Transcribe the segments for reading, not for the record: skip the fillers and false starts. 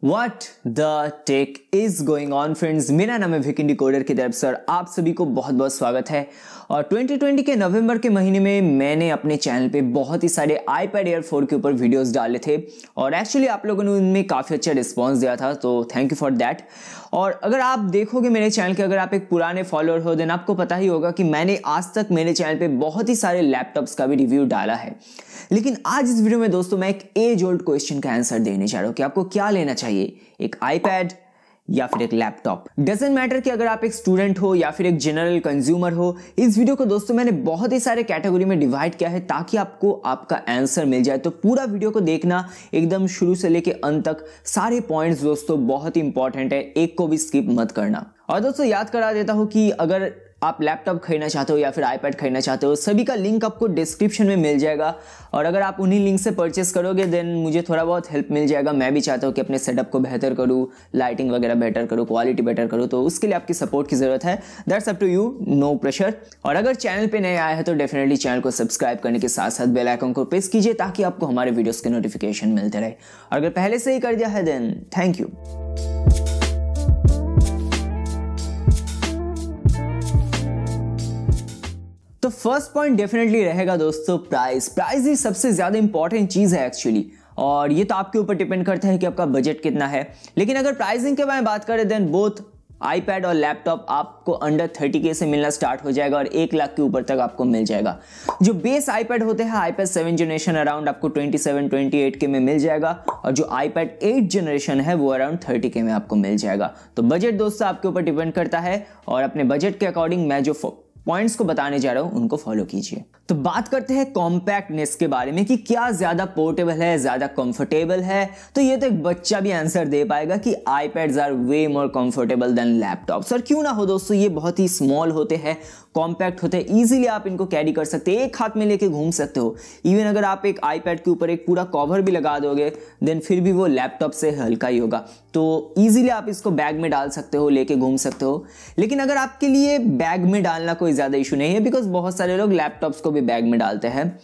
What the tech is going on friends, मेरा नाम है विक इंडिकोडर की तरफ सर आप सभी को बहुत बहुत स्वागत है। और 2020 के नवंबर के महीने में मैंने अपने चैनल पे बहुत ही सारे iPad Air 4 के ऊपर वीडियोस डाले थे और एक्चुअली आप लोगों ने उनमें काफ़ी अच्छा रिस्पांस दिया था, तो थैंक यू फॉर दैट। और अगर आप देखोगे मेरे चैनल के, अगर आप एक पुराने फॉलोअर हो देन आपको पता ही होगा कि मैंने आज तक मेरे चैनल पर बहुत ही सारे लैपटॉप्स का भी रिव्यू डाला है। लेकिन आज इस वीडियो में दोस्तों मैं एक एज ओल्ड क्वेश्चन का आंसर देने चाह रहा हूँ कि आपको क्या लेना चाहिए, एक आईपैड या फिर एक लैपटॉप। डजेंट मैटर कि अगर आप एक स्टूडेंट हो या फिर एक जनरल कंज्यूमर हो। इस वीडियो को दोस्तों मैंने बहुत ही सारे कैटेगरी में डिवाइड किया है ताकि आपको आपका आंसर मिल जाए। तो पूरा वीडियो को देखना, एकदम शुरू से लेके अंत तक, सारे पॉइंट्स दोस्तों बहुत ही इंपॉर्टेंट है, एक को भी स्किप मत करना। और दोस्तों याद करा देता हूँ कि अगर आप लैपटॉप खरीदना चाहते हो या फिर आईपैड खरीदना चाहते हो, सभी का लिंक आपको डिस्क्रिप्शन में मिल जाएगा। और अगर आप उन्हीं लिंक से परचेस करोगे देन मुझे थोड़ा बहुत हेल्प मिल जाएगा। मैं भी चाहता हूँ कि अपने सेटअप को बेहतर करूँ, लाइटिंग वगैरह बेहतर करूँ, क्वालिटी बेटर करूँ, तो उसके लिए आपकी सपोर्ट की ज़रूरत है। That's up to you, no pressure. और अगर चैनल पर नए आए हैं तो डेफिनेटली चैनल को सब्सक्राइब करने के साथ साथ बेल आइकन को प्रेस कीजिए ताकि आपको हमारे वीडियोज़ के नोटिफिकेशन मिलते रहे। और अगर पहले से ही कर दिया है देन थैंक यू। तो फर्स्ट पॉइंट डेफिनेटली रहेगा दोस्तों प्राइस। प्राइस ही सबसे ज़्यादा इंपॉर्टेंट चीज़ है एक्चुअली, और ये तो आपके ऊपर डिपेंड करता है कि आपका बजट कितना है। लेकिन अगर प्राइसिंग के बारे में बात करें देन बोथ आईपैड और लैपटॉप आपको अंडर 30K से मिलना स्टार्ट हो जाएगा और 1 लाख के ऊपर तक आपको मिल जाएगा। जो बेस आईपैड होते हैं आईपैड 7 जनरेशन अराउंड आपको 27-28K में मिल जाएगा, और जो आईपैड 8 जनरेशन है वो अराउंड 30K में आपको मिल जाएगा। तो बजट दोस्तों आपके ऊपर डिपेंड करता है, और अपने बजट के अकॉर्डिंग मैं जो पॉइंट्स को बताने जा रहा हूं उनको फॉलो कीजिए। तो बात करते हैं कॉम्पैक्टनेस के बारे में कि क्या ज़्यादा पोर्टेबल है, ज़्यादा कंफर्टेबल है। तो ये तो एक बच्चा भी आंसर दे पाएगा कि iPads are way more comfortable than laptops. और क्यों ना हो दोस्तों, ये बहुत ही स्मॉल होते हैं, कॉम्पैक्ट होते हैं, ईजिली आप इनको कैरी कर सकते हैं, एक हाथ में लेके घूम सकते हो। इवन अगर आप एक आईपैड के ऊपर एक पूरा कवर भी लगा दोगे देन फिर भी वो लैपटॉप से हल्का ही होगा, तो ईजिली आप इसको बैग में डाल सकते हो, लेके घूम सकते हो। लेकिन अगर आपके लिए बैग में डालना कोई ज़्यादा इशू नहीं है बिकॉज बहुत सारे लोग लैपटॉप्स को भी बैग में डालते हैं,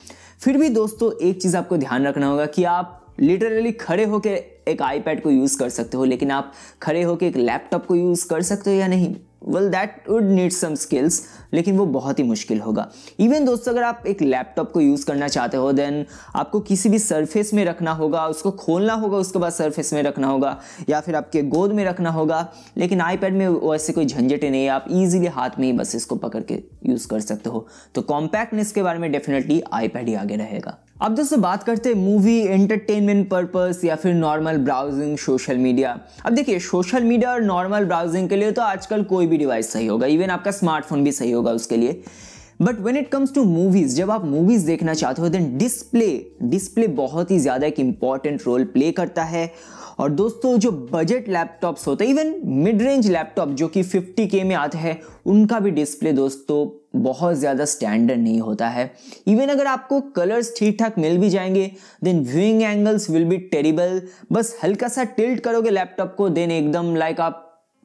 फिर भी दोस्तों एक चीज़ आपको ध्यान रखना होगा कि आप लिटरली खड़े होकर एक आईपैड को यूज़ कर सकते हो, लेकिन आप खड़े होकर एक लैपटॉप को यूज़ कर सकते हो या नहीं, well that would need some skills, लेकिन वो बहुत ही मुश्किल होगा। इवन दोस्तों अगर आप एक लैपटॉप को यूज़ करना चाहते हो देन आपको किसी भी सरफेस में रखना होगा, उसको खोलना होगा, उसके बाद सरफेस में रखना होगा या फिर आपके गोद में रखना होगा। लेकिन आईपैड में वैसे कोई झंझटें नहीं है, आप ईजिली हाथ में ही बस इसको पकड़ के यूज़ कर सकते हो। तो कॉम्पैक्टनेस के बारे में डेफिनेटली आईपैड ही आगे रहेगा। अब दोस्तों बात करते हैं मूवी, एंटरटेनमेंट पर्पस या फिर नॉर्मल ब्राउजिंग, सोशल मीडिया। अब देखिए सोशल मीडिया और नॉर्मल ब्राउजिंग के लिए तो आजकल कोई भी डिवाइस सही होगा, इवन आपका स्मार्टफोन भी सही होगा उसके लिए। But when it comes to movies, जब आप मूवीज़ देखना चाहते हो देन डिस्प्ले बहुत ही ज़्यादा एक इम्पॉर्टेंट रोल प्ले करता है। और दोस्तों जो बजट लैपटॉप्स होते हैं, इवन मिड रेंज लैपटॉप जो कि 50K में आते हैं, उनका भी डिस्प्ले दोस्तों बहुत ज़्यादा स्टैंडर्ड नहीं होता है। इवन अगर आपको कलर्स ठीक ठाक मिल भी जाएंगे then viewing angles will be terrible. बस हल्का सा टिल्ट करोगे लैपटॉप को देन एकदम लाइक आप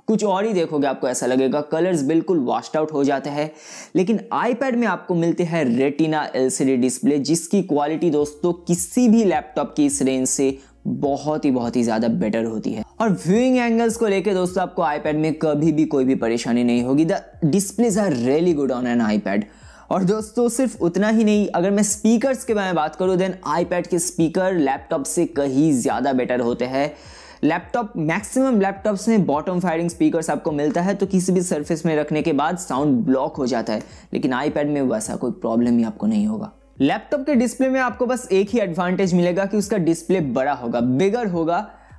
कुछ और ही देखोगे, आपको ऐसा लगेगा, कलर्स बिल्कुल वाश्ड आउट हो जाते हैं। लेकिन आईपैड में आपको मिलते हैं रेटिना LCD डिस्प्ले, जिसकी क्वालिटी दोस्तों किसी भी लैपटॉप की इस रेंज से बहुत ही ज़्यादा बेटर होती है। और व्यूइंग एंगल्स को लेके दोस्तों आपको आईपैड में कभी भी कोई भी परेशानी नहीं होगी। The displays are really good on an iPad. और दोस्तों सिर्फ उतना ही नहीं, अगर मैं स्पीकर्स के बारे में बात करूँ देन आईपैड के स्पीकर लैपटॉप से कहीं ज़्यादा बेटर होते हैं। लैपटॉप मैक्सिमम लैपटॉप्स में बॉटम फायरिंग स्पीकर्स आपको मिलता है, तो किसी भी सरफेस में रखने के बाद साउंड ब्लॉक हो जाता है, लेकिन आईपैड में वैसा कोई प्रॉब्लम ही आपको नहीं होगा। लैपटॉप के डिस्प्ले में आपको बस एक ही एडवांटेज मिलेगा कि उसका डिस्प्ले बड़ा होगा, बिगर होगा।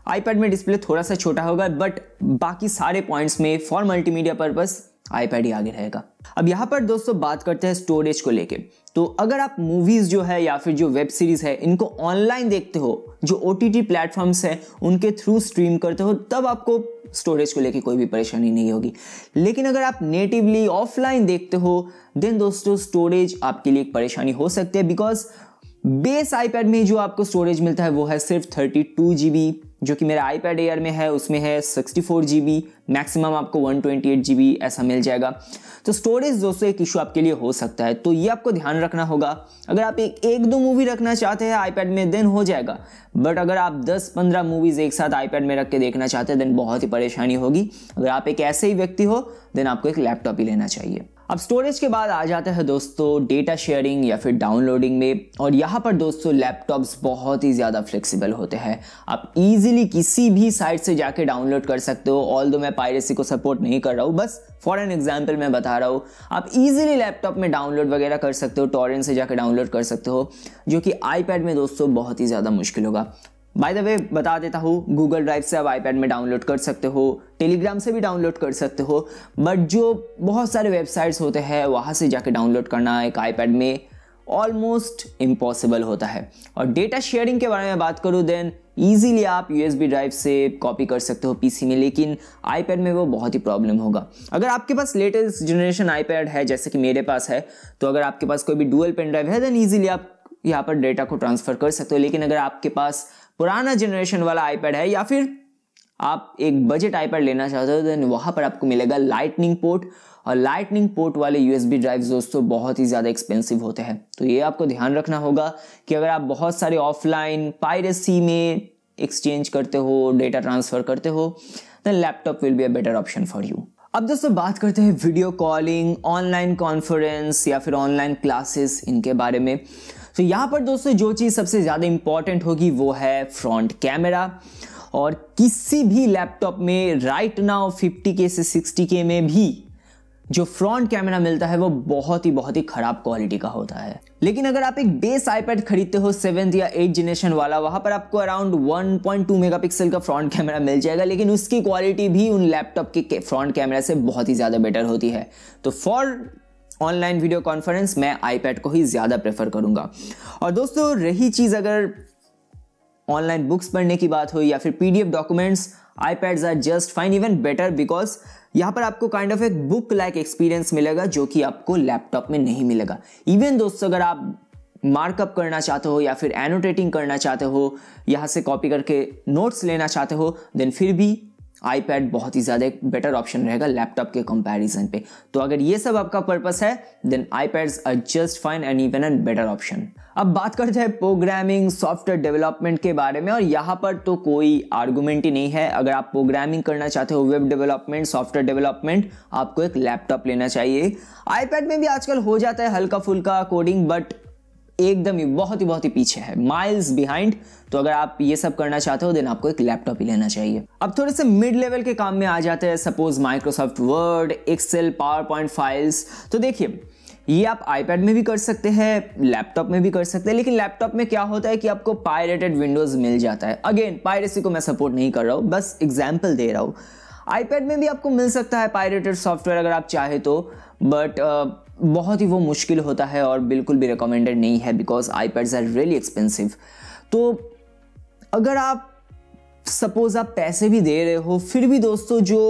आईपैड में डिस्प्ले थोड़ा सा छोटा होगा, बट बाकी सारे पॉइंट्स में फॉर मल्टीमीडिया पर्पस आईपैड ही आगे रहेगा। अब यहाँ पर दोस्तों बात करते हैं स्टोरेज को लेके। तो अगर आप मूवीज़ जो है या फिर जो वेब सीरीज़ है इनको ऑनलाइन देखते हो, जो OTT प्लेटफॉर्म्स हैं उनके थ्रू स्ट्रीम करते हो, तब आपको स्टोरेज को लेके कोई भी परेशानी नहीं होगी। लेकिन अगर आप नेटिवली ऑफलाइन देखते हो देन दोस्तों स्टोरेज आपके लिए एक परेशानी हो सकती है, बिकॉज बेस आईपैड में जो आपको स्टोरेज मिलता है वो है सिर्फ 32GB जो कि मेरा iPad Air में है उसमें है 64 GB, मैक्सिमम आपको 128 GB ऐसा मिल जाएगा। तो स्टोरेज दोस्तों एक इशू आपके लिए हो सकता है, तो ये आपको ध्यान रखना होगा। अगर आप एक दो मूवी रखना चाहते हैं iPad में देन हो जाएगा, बट अगर आप 10-15 मूवीज़ एक साथ iPad में रख के देखना चाहते हैं देन बहुत ही परेशानी होगी। अगर आप एक ऐसे ही व्यक्ति हो देन आपको एक लैपटॉप ही लेना चाहिए। अब स्टोरेज के बाद आ जाता है दोस्तों डेटा शेयरिंग या फिर डाउनलोडिंग में, और यहाँ पर दोस्तों लैपटॉप्स बहुत ही ज़्यादा फ्लेक्सिबल होते हैं। आप इजीली किसी भी साइट से जाके डाउनलोड कर सकते हो। ऑल्दो मैं पायरेसी को सपोर्ट नहीं कर रहा हूँ, बस फॉर एन एग्जाम्पल मैं बता रहा हूँ। आप इजीली लैपटॉप में डाउनलोड वगैरह कर सकते हो, टॉरेंट से जाकर डाउनलोड कर सकते हो, जो कि आईपैड में दोस्तों बहुत ही ज़्यादा मुश्किल होगा। बाय द वे बता देता हूँ, गूगल ड्राइव से आप iPad में डाउनलोड कर सकते हो, टेलीग्राम से भी डाउनलोड कर सकते हो, बट जो बहुत सारे वेबसाइट्स होते हैं वहाँ से जाके डाउनलोड करना एक iPad में ऑलमोस्ट इम्पॉसिबल होता है। और डेटा शेयरिंग के बारे में बात करूँ देन ईजीली आप USB ड्राइव से कॉपी कर सकते हो PC में, लेकिन iPad में वो बहुत ही प्रॉब्लम होगा। अगर आपके पास लेटेस्ट जनरेशन iPad है जैसे कि मेरे पास है, तो अगर आपके पास कोई भी डुअल पेन ड्राइव है देन ईजिली आप यहाँ पर डेटा को ट्रांसफ़र कर सकते हो। लेकिन अगर आपके पास पुराना जनरेशन वाला iPad है या फिर आप एक बजट iPad लेना चाहते हो तो वहाँ पर आपको मिलेगा लाइटनिंग पोर्ट, और लाइटनिंग पोर्ट वाले USB ड्राइव्स दोस्तों बहुत ही ज़्यादा एक्सपेंसिव होते हैं। तो ये आपको ध्यान रखना होगा कि अगर आप बहुत सारे ऑफलाइन पायरेसी में एक्सचेंज करते हो, डेटा ट्रांसफ़र करते हो, then laptop will be a better option for you. अब दोस्तों बात करते हैं वीडियो कॉलिंग, ऑनलाइन कॉन्फ्रेंस या फिर ऑनलाइन क्लासेस, इनके बारे में। तो यहाँ पर दोस्तों जो चीज़ सबसे ज़्यादा इम्पॉर्टेंट होगी वो है फ्रंट कैमरा, और किसी भी लैपटॉप में राइट नाउ 50K से 60K में भी जो फ्रंट कैमरा मिलता है वो बहुत ही ख़राब क्वालिटी का होता है। लेकिन अगर आप एक बेस iPad खरीदते हो 7th या 8th जनरेशन वाला, वहाँ पर आपको अराउंड 1.2 मेगापिक्सल का फ्रंट कैमरा मिल जाएगा, लेकिन उसकी क्वालिटी भी उन लैपटॉप के फ्रंट कैमरा से बहुत ही ज़्यादा बेटर होती है। तो फॉर ऑनलाइन वीडियो कॉन्फ्रेंस मैं iPad को ही ज़्यादा प्रेफर करूँगा। और दोस्तों रही चीज़ अगर ऑनलाइन बुक्स पढ़ने की बात हो या फिर PDF documents, iPads are just fine, even better, because यहाँ पर आपको काइंड ऑफ एक बुक लाइक एक्सपीरियंस मिलेगा जो कि आपको लैपटॉप में नहीं मिलेगा। इवन दोस्तों अगर आप मार्कअप करना चाहते हो या फिर एनोटेटिंग करना चाहते हो, यहाँ से कॉपी करके नोट्स लेना चाहते हो, देन फिर भी iPad बहुत ही ज़्यादा एक बेटर ऑप्शन रहेगा लैपटॉप के कंपैरिजन पे। तो अगर ये सब आपका पर्पस है then iPads are just fine and even an better option. अब बात करते हैं प्रोग्रामिंग, सॉफ्टवेयर डेवलपमेंट के बारे में, और यहाँ पर तो कोई आर्गूमेंट ही नहीं है। अगर आप प्रोग्रामिंग करना चाहते हो, वेब डेवलपमेंट, सॉफ्टवेयर डेवलपमेंट, आपको एक लैपटॉप लेना चाहिए। iPad में भी आजकल हो जाता है हल्का फुल्का कोडिंग, बट एकदम ही बहुत ही पीछे है, माइल्स बिहाइंड। तो अगर आप ये सब करना चाहते हो देन आपको एक लैपटॉप ही लेना चाहिए। अब थोड़े से मिड लेवल के काम में आ जाते हैं, suppose Microsoft Word, Excel, PowerPoint files. तो देखिए ये आप iPad में भी कर सकते हैं, लैपटॉप में भी कर सकते हैं, लेकिन लैपटॉप में क्या होता है कि आपको पायरेटेड विंडोज मिल जाता है। अगेन पायरेसी को मैं सपोर्ट नहीं कर रहा हूँ, बस एग्जाम्पल दे रहा हूँ। iPad में भी आपको मिल सकता है पायरेटेड सॉफ्टवेयर अगर आप चाहे तो, बट बहुत ही वो मुश्किल होता है और बिल्कुल भी रिकमेंडेड नहीं है, because iPads are really expensive. तो अगर आप सपोज आप पैसे भी दे रहे हो, फिर भी दोस्तों जो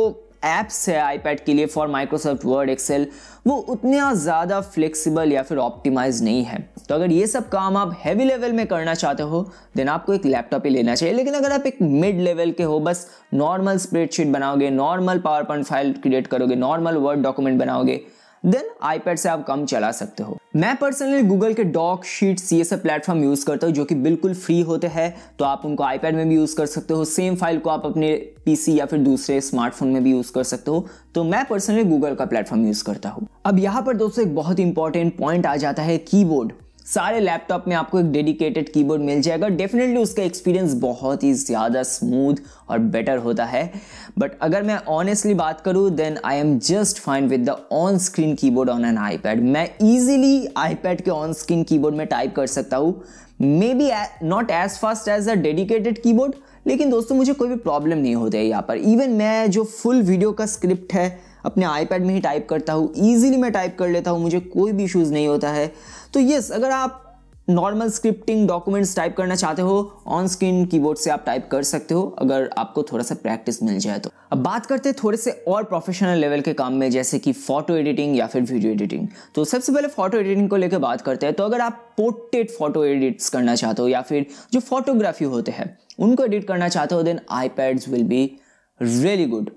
ऐप्स है iPad के लिए फॉर माइक्रोसॉफ्ट वर्ड, एक्सेल, वो उतना ज़्यादा फ्लेक्सिबल या फिर ऑप्टिमाइज नहीं है। तो अगर ये सब काम आप हैवी लेवल में करना चाहते हो देन आपको एक लैपटॉप ही लेना चाहिए। लेकिन अगर आप एक मिड लेवल के हो, बस नॉर्मल स्प्रेडशीट बनाओगे, नॉर्मल पावरपॉइंट फाइल क्रिएट करोगे, नॉर्मल वर्ड डॉक्यूमेंट बनाओगे, देन iPad से आप कम चला सकते हो। मैं पर्सनली गूगल के डॉक, शीट्स, ये सब प्लेटफॉर्म यूज़ करता हूँ जो कि बिल्कुल फ्री होते हैं, तो आप उनको iPad में भी यूज़ कर सकते हो, सेम फाइल को आप अपने PC या फिर दूसरे स्मार्टफोन में भी यूज़ कर सकते हो। तो मैं पर्सनली गूगल का प्लेटफॉर्म यूज़ करता हूँ। अब यहाँ पर दोस्तों एक बहुत इंपॉर्टेंट पॉइंट आ जाता है, कीबोर्ड। सारे लैपटॉप में आपको एक डेडिकेटेड कीबोर्ड मिल जाएगा, डेफिनेटली उसका एक्सपीरियंस बहुत ही ज़्यादा स्मूथ और बेटर होता है। बट अगर मैं ऑनेस्टली बात करूँ then I am just fine with the on screen keyboard on an iPad। मैं ईजिली iPad के ऑन स्क्रीन कीबोर्ड में टाइप कर सकता हूँ, maybe not as fast as a dedicated keyboard, लेकिन दोस्तों मुझे कोई भी प्रॉब्लम नहीं होती है यहाँ पर। इवन मैं जो फुल वीडियो का स्क्रिप्ट है अपने iPad में ही टाइप करता हूँ, ईजिली मैं टाइप कर लेता हूँ, मुझे कोई भी इशूज़ नहीं होता है। तो यस, अगर आप नॉर्मल स्क्रिप्टिंग डॉक्यूमेंट्स टाइप करना चाहते हो, ऑन स्क्रीन कीबोर्ड से आप टाइप कर सकते हो अगर आपको थोड़ा सा प्रैक्टिस मिल जाए तो। अब बात करते हैं थोड़े से और प्रोफेशनल लेवल के काम में, जैसे कि फोटो एडिटिंग या फिर वीडियो एडिटिंग। तो सबसे पहले फोटो एडिटिंग को लेकर बात करते हैं। तो अगर आप पोर्ट्रेट फोटो एडिट्स करना चाहते हो या फिर जो फोटोग्राफी होते हैं उनको एडिट करना चाहते हो, then iPads will be really good.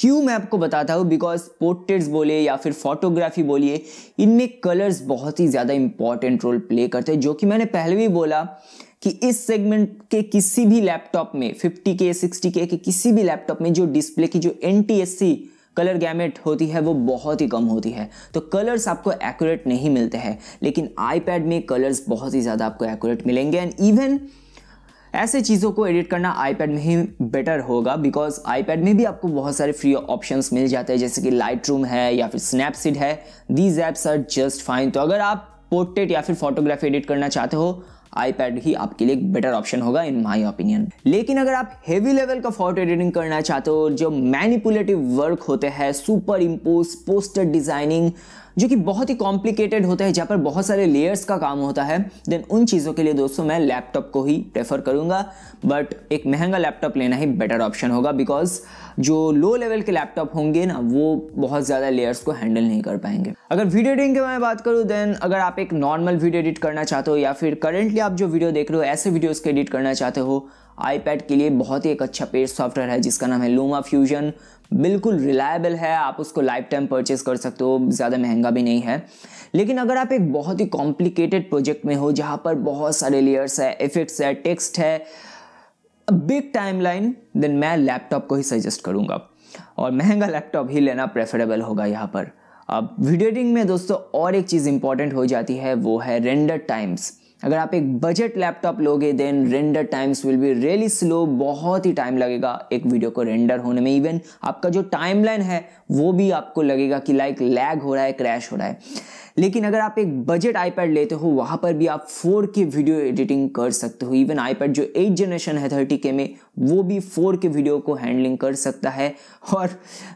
क्यों मैं आपको बताता हूँ, बिकॉज पोर्ट्रेट्स बोले या फिर फोटोग्राफी बोलिए, इनमें कलर्स बहुत ही ज़्यादा इंपॉर्टेंट रोल प्ले करते हैं, जो कि मैंने पहले भी बोला कि इस सेगमेंट के किसी भी लैपटॉप में 50K 60K के किसी भी लैपटॉप में जो डिस्प्ले की जो NTSC कलर गैमेट होती है वो बहुत ही कम होती है, तो कलर्स आपको एक्यूरेट नहीं मिलते हैं। लेकिन आईपैड में कलर्स बहुत ही ज़्यादा आपको एक्यूरेट मिलेंगे, एंड इवन ऐसे चीज़ों को एडिट करना आईपैड में ही बेटर होगा, बिकॉज आईपैड में भी आपको बहुत सारे फ्री ऑप्शंस मिल जाते हैं, जैसे कि लाइटरूम है या फिर स्नैपसीड है। These apps are just fine. तो अगर आप पोर्ट्रेट या फिर फोटोग्राफी एडिट करना चाहते हो, आईपैड ही आपके लिए एक बेटर ऑप्शन होगा इन माय ओपिनियन। लेकिन अगर आप हेवी लेवल का फोटो एडिटिंग करना चाहते हो, जो मैनिपुलेटिव वर्क होते हैं, सुपर इम्पोज, पोस्टर डिजाइनिंग, जो कि बहुत ही कॉम्प्लिकेटेड होता है, जहाँ पर बहुत सारे लेयर्स का काम होता है, देन उन चीज़ों के लिए दोस्तों मैं लैपटॉप को ही प्रेफर करूँगा। बट एक महंगा लैपटॉप लेना ही बेटर ऑप्शन होगा, बिकॉज जो लो लेवल के लैपटॉप होंगे ना वो बहुत ज़्यादा लेयर्स को हैंडल नहीं कर पाएंगे। अगर वीडियो एडिटिंग की मैं बात करूँ, देन अगर आप एक नॉर्मल वीडियो एडिट करना चाहते हो या फिर करेंटली आप जो वीडियो देख रहे हो ऐसे वीडियोज़ को एडिट करना चाहते हो, आईपैड के लिए बहुत ही एक अच्छा पेड सॉफ्टवेयर है जिसका नाम है लूमा फ्यूजन। बिल्कुल रिलायबल है, आप उसको लाइफ टाइम परचेज कर सकते हो, ज़्यादा महंगा भी नहीं है। लेकिन अगर आप एक बहुत ही कॉम्प्लिकेटेड प्रोजेक्ट में हो जहाँ पर बहुत सारे लेयर्स है, इफेक्ट्स है, टेक्स्ट है, बिग टाइमलाइन, देन मैं लैपटॉप को ही सजेस्ट करूँगा और महंगा लैपटॉप ही लेना प्रेफरेबल होगा यहाँ पर। अब वीडियो एडिटिंग में दोस्तों और एक चीज़ इंपॉर्टेंट हो जाती है, वो है रेंडर टाइम्स। अगर आप एक बजट लैपटॉप लोगे then render times will be really slow, बहुत ही टाइम लगेगा एक वीडियो को रेंडर होने में। इवन आपका जो टाइमलाइन है वो भी आपको लगेगा कि लाइक लैग हो रहा है, क्रैश हो रहा है। लेकिन अगर आप एक बजट आईपैड लेते हो वहाँ पर भी आप 4K वीडियो एडिटिंग कर सकते हो। इवन आईपैड जो 8th जनरेशन है 30K में वो भी 4K वीडियो को हैंडलिंग कर सकता है, और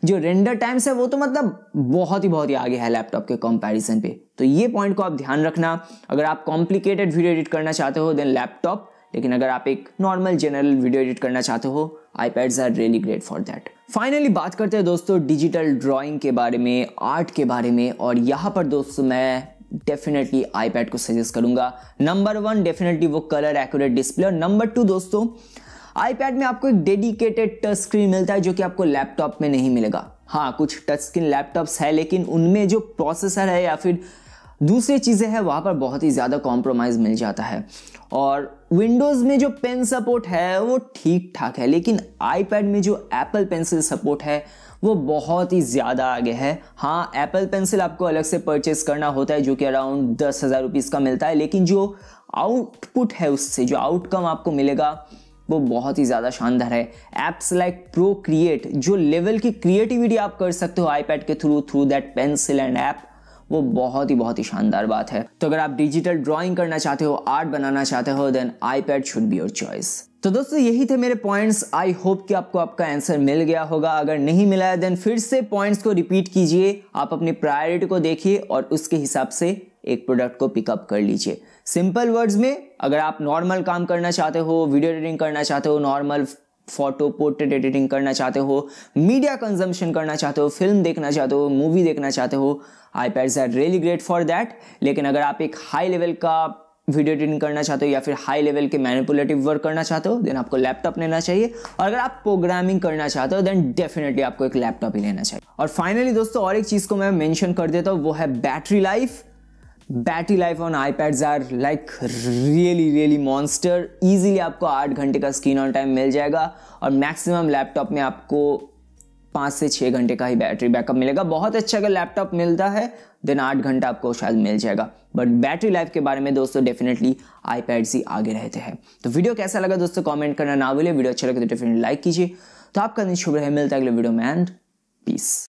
जो रेंडर टाइम्स है वो तो मतलब बहुत ही आगे है लैपटॉप के कंपैरिजन पे। तो ये पॉइंट को आप ध्यान रखना, अगर आप कॉम्प्लिकेटेड वीडियो एडिट करना चाहते हो देन लैपटॉप, लेकिन अगर आप एक नॉर्मल जनरल वीडियो एडिट करना चाहते हो iPads are really great for that। Finally बात करते हैं दोस्तों डिजिटल ड्राइंग के बारे में, आर्ट के बारे में, और यहाँ पर दोस्तों मैं डेफिनेटली iPad को सजेस्ट करूँगा। नंबर 1 डेफिनेटली वो कलर एक्यूरेट डिस्प्ले, और नंबर 2 दोस्तों iPad में आपको एक डेडिकेटेड टच स्क्रीन मिलता है जो कि आपको लैपटॉप में नहीं मिलेगा। हाँ, कुछ टच स्क्रीन लैपटॉप्स है लेकिन उनमें जो प्रोसेसर है या फिर दूसरी चीज़ें हैं वहाँ पर बहुत ही ज़्यादा कॉम्प्रोमाइज़ मिल जाता है। और विंडोज़ में जो पेन सपोर्ट है वो ठीक ठाक है, लेकिन आईपैड में जो एप्पल पेंसिल सपोर्ट है वो बहुत ही ज़्यादा आगे है। हाँ, एप्पल पेंसिल आपको अलग से परचेस करना होता है जो कि अराउंड 10,000 रुपीज़ का मिलता है, लेकिन जो आउटपुट है उससे जो आउटकम आपको मिलेगा वो बहुत ही ज़्यादा शानदार है। एप्स लाइक प्रोक्रिएट, जो लेवल की क्रिएटिविटी आप कर सकते हो आईपैड के through that pencil and app, वो बहुत ही शानदार बात है। तो अगर आप डिजिटल ड्राइंग करना चाहते हो, आर्ट बनाना चाहते हो, then iPad should be your choice. तो दोस्तों यही थे मेरे पॉइंट्स। आई होप कि आपको आपका आंसर मिल गया होगा। अगर नहीं मिला है देन फिर से पॉइंट्स को रिपीट कीजिए, आप अपनी प्रायोरिटी को देखिए और उसके हिसाब से एक प्रोडक्ट को पिकअप कर लीजिए। सिंपल वर्ड्स में, अगर आप नॉर्मल काम करना चाहते हो, वीडियो एडिटिंग करना चाहते हो, नॉर्मल फोटो पोर्ट्रेट एडिटिंग करना चाहते हो, मीडिया कंजम्पशन करना चाहते हो, फिल्म देखना चाहते हो, मूवी देखना चाहते हो, iPads are really great for that. लेकिन अगर आप एक हाई लेवल का वीडियो एडिटिंग करना चाहते हो या फिर हाई लेवल के मैनिपुलेटिव वर्क करना चाहते हो देन आपको लैपटॉप लेना चाहिए, और अगर आप प्रोग्रामिंग करना चाहते हो देन डेफिनेटली आपको एक लैपटॉप ही लेना चाहिए। और फाइनली दोस्तों और एक चीज़ को मैं मेंशन कर देता हूँ, वो है battery life. Battery life on iPads are like really monster. Easily आपको 8 घंटे का स्क्रीन ऑन टाइम मिल जाएगा, और मैक्सिमम लैपटॉप में आपको 5 से 6 घंटे का ही बैटरी बैकअप मिलेगा। बहुत अच्छा अगर लैपटॉप मिलता है देन 8 घंटा आपको शायद मिल जाएगा, बट बैटरी लाइफ के बारे में दोस्तों डेफिनेटली iPads ही आगे रहते हैं। तो वीडियो कैसा लगा दोस्तों कमेंट करना ना भूलिए, वीडियो अच्छा लगे तो डेफिनेटली लाइक कीजिए। तो आपका दिन शुभ रहे, मिलता है अगले वीडियो में, एंड पीस।